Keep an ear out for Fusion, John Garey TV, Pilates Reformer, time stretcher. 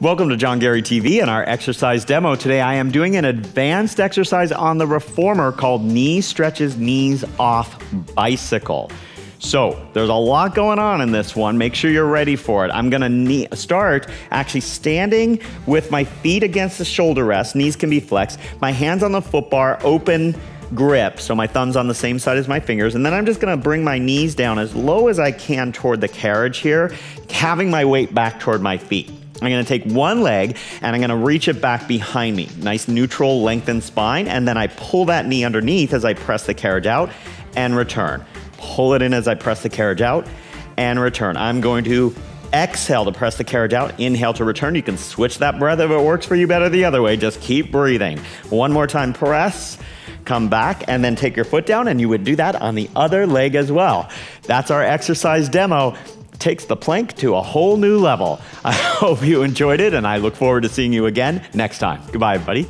Welcome to John Garey TV and our exercise demo. Today I am doing an advanced exercise on the reformer called knee stretches, knees off bicycle. So there's a lot going on in this one. Make sure you're ready for it. I'm gonna start actually standing with my feet against the shoulder rest, knees can be flexed, my hands on the foot bar, open grip, so my thumb's on the same side as my fingers, and then I'm just gonna bring my knees down as low as I can toward the carriage here, having my weight back toward my feet. I'm gonna take one leg and I'm gonna reach it back behind me. Nice neutral lengthened spine, and then I pull that knee underneath as I press the carriage out and return. Pull it in as I press the carriage out and return. I'm going to exhale to press the carriage out, inhale to return. You can switch that breath if it works for you better the other way. Just keep breathing. One more time, press, come back, and then take your foot down, and you would do that on the other leg as well. That's our exercise demo. Takes the plank to a whole new level. I hope you enjoyed it, and I look forward to seeing you again next time. Goodbye, everybody.